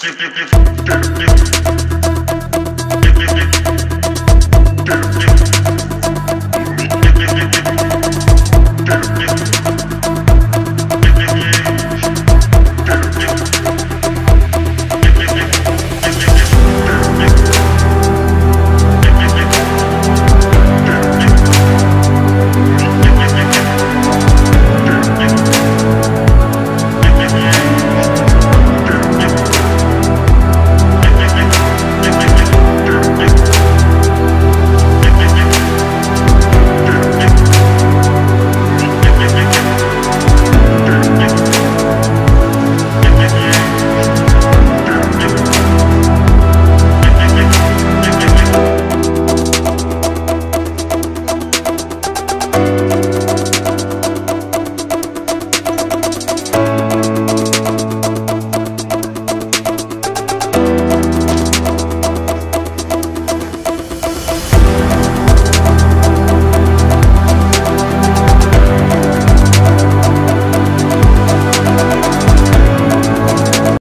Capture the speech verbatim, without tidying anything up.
Give, give, give, give, give.